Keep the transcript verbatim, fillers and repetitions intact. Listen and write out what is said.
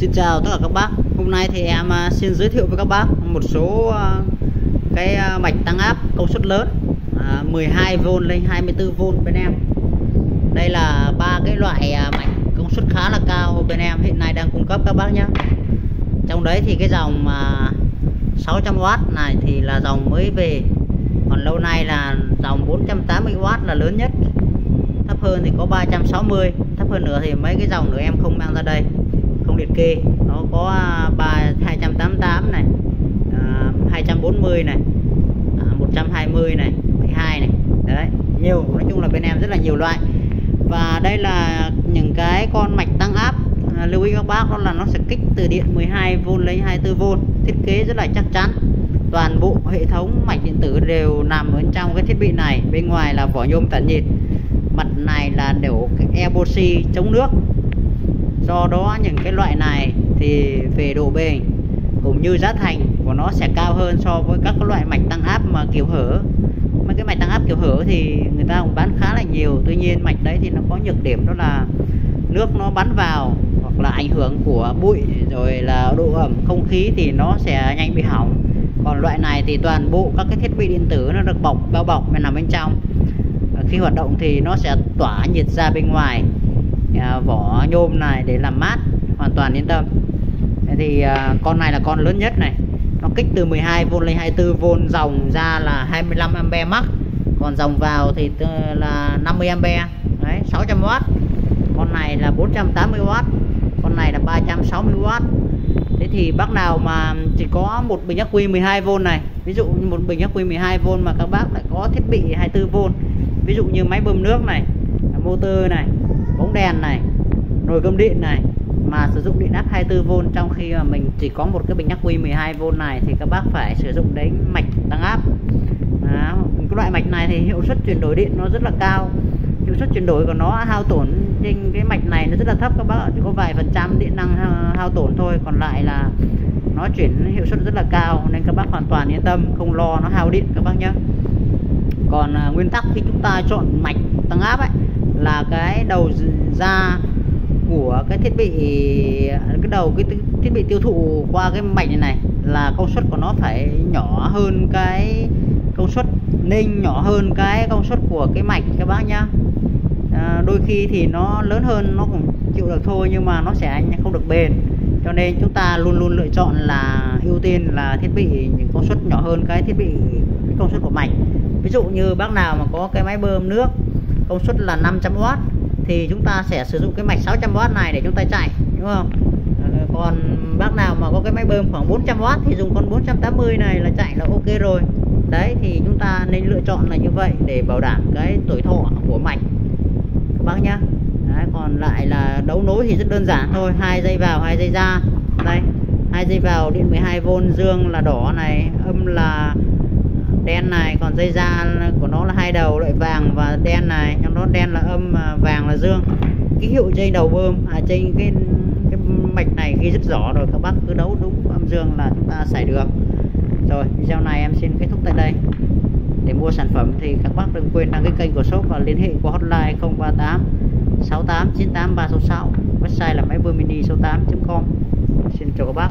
Xin chào tất cả các bác. Hôm nay thì em xin giới thiệu với các bác một số cái mạch tăng áp công suất lớn mười hai vôn lên hai mươi tư vôn bên em. Đây là ba cái loại mạch công suất khá là cao bên em hiện nay đang cung cấp các bác nhé. Trong đấy thì cái dòng sáu trăm oát này thì là dòng mới về, còn lâu nay là dòng bốn trăm tám mươi oát là lớn nhất. Thấp hơn thì có ba trăm sáu mươi, thấp hơn nữa thì mấy cái dòng nữa em không mang ra đây, không liệt kê. Nó có hai trăm tám mươi tám này, hai trăm bốn mươi này, một trăm hai mươi này, bảy mươi hai này. Đấy, nhiều, nói chung là bên em rất là nhiều loại. Và đây là những cái con mạch tăng áp, lưu ý các bác đó là nó sẽ kích từ điện mười hai vôn lên hai mươi tư vôn, thiết kế rất là chắc chắn. Toàn bộ hệ thống mạch điện tử đều nằm ở trong cái thiết bị này, bên ngoài là vỏ nhôm tản nhiệt, mặt này là đều epoxy chống nước. Do đó những cái loại này thì về độ bền cũng như giá thành của nó sẽ cao hơn so với các loại mạch tăng áp mà kiểu hở. Mấy cái mạch tăng áp kiểu hở thì người ta cũng bán khá là nhiều, tuy nhiên mạch đấy thì nó có nhược điểm đó là nước nó bắn vào hoặc là ảnh hưởng của bụi rồi là độ ẩm không khí thì nó sẽ nhanh bị hỏng. Còn loại này thì toàn bộ các cái thiết bị điện tử nó được bọc bao bọc bên nằm bên trong, khi hoạt động thì nó sẽ tỏa nhiệt ra bên ngoài à, vỏ nhôm này để làm mát, hoàn toàn yên tâm. Thế thì à, con này là con lớn nhất này, nó kích từ mười hai vôn lên hai mươi tư vôn, dòng ra là hai mươi lăm ampere max, còn dòng vào thì là năm mươi ampere. Đấy, sáu trăm oát, con này là bốn trăm tám mươi oát, con này là ba trăm sáu mươi oát. Thế thì bác nào mà chỉ có một bình ắc quy mười hai vôn này, ví dụ một bình ắc quy mười hai vôn mà các bác lại có thiết bị hai mươi tư vôn, ví dụ như máy bơm nước này, motor này, bóng đèn này, nồi cơm điện này mà sử dụng điện áp hai mươi tư vôn, trong khi mà mình chỉ có một cái bình ắc quy mười hai vôn này thì các bác phải sử dụng đến mạch tăng áp. Đó, cái loại mạch này thì hiệu suất chuyển đổi điện nó rất là cao, hiệu suất chuyển đổi của nó hao tổn trên cái mạch này nó rất là thấp các bác ạ, chỉ có vài phần trăm điện năng hao tổn thôi, còn lại là nó chuyển hiệu suất rất là cao, nên các bác hoàn toàn yên tâm, không lo nó hao điện các bác nhé. Còn à, nguyên tắc khi chúng ta chọn mạch tăng áp ấy, là cái đầu ra của cái thiết bị, cái đầu cái thiết bị tiêu thụ qua cái mạch này, này là công suất của nó phải nhỏ hơn cái công suất ninh, nhỏ hơn cái công suất của cái mạch các bác nhá. À, đôi khi thì nó lớn hơn nó cũng chịu được thôi, nhưng mà nó sẽ không được bền, cho nên chúng ta luôn luôn lựa chọn là ưu tiên là thiết bị những công suất nhỏ hơn cái thiết bị cái công suất của mạch. Ví dụ như bác nào mà có cái máy bơm nước công suất là năm trăm oát thì chúng ta sẽ sử dụng cái mạch sáu trăm oát này để chúng ta chạy, đúng không? Còn bác nào mà có cái máy bơm khoảng bốn trăm oát thì dùng con bốn trăm tám mươi này là chạy là ok rồi. Đấy, thì chúng ta nên lựa chọn là như vậy để bảo đảm cái tuổi thọ của mạch các bác nhá. Đấy, còn lại là đấu nối thì rất đơn giản thôi, hai dây vào hai dây ra. Đây, hai dây vào điện mười hai vôn, dương là đỏ này, âm là đen này, còn dây ra của nó là hai đầu loại vàng và đen này, trong đó đen là âm, vàng là dương. Ký hiệu trên đầu bơm à, trên cái, cái mạch này ghi rất rõ rồi, các bác cứ đấu đúng âm dương là chúng ta xài được. Rồi, video này em xin kết thúc tại đây. Để mua sản phẩm thì các bác đừng quên đăng ký kênh của shop và liên hệ qua hotline không ba tám sáu tám chín tám ba sáu sáu, website là máy bơm mini số tám chấm com. Xin chào các bác.